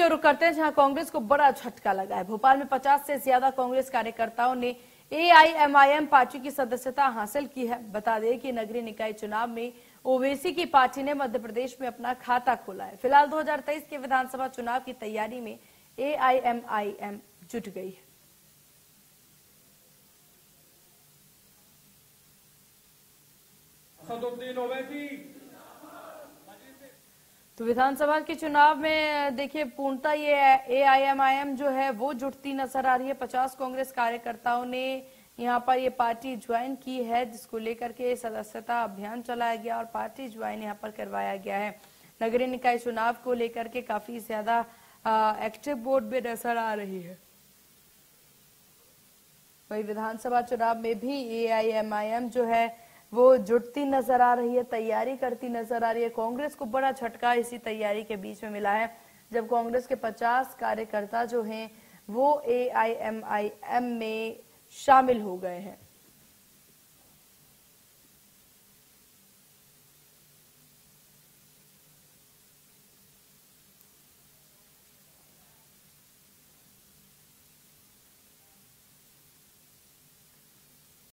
की रुख करते हैं जहां कांग्रेस को बड़ा झटका लगा है। भोपाल में 50 से ज्यादा कांग्रेस कार्यकर्ताओं ने AIMIM पार्टी की सदस्यता हासिल की है। बता दें कि नगरीय निकाय चुनाव में ओवैसी की पार्टी ने मध्य प्रदेश में अपना खाता खोला है। फिलहाल 2023 के विधानसभा चुनाव की तैयारी में AIMIM जुट गई है। तो विधानसभा के चुनाव में देखिए पूर्णतः ये AIMIM जो है वो जुटती नजर आ रही है। 50 कांग्रेस कार्यकर्ताओं ने यहाँ पर ये पार्टी ज्वाइन की है, जिसको लेकर के सदस्यता अभियान चलाया गया और पार्टी ज्वाइन यहाँ पर करवाया गया है। नगरीय निकाय चुनाव को लेकर के काफी ज्यादा एक्टिव वोट भी नजर आ रही है। वही विधानसभा चुनाव में भी AIMIM जो है वो जुटती नजर आ रही है, तैयारी करती नजर आ रही है। कांग्रेस को बड़ा झटका इसी तैयारी के बीच में मिला है, जब कांग्रेस के 50 कार्यकर्ता जो हैं वो AIMIM में शामिल हो गए हैं।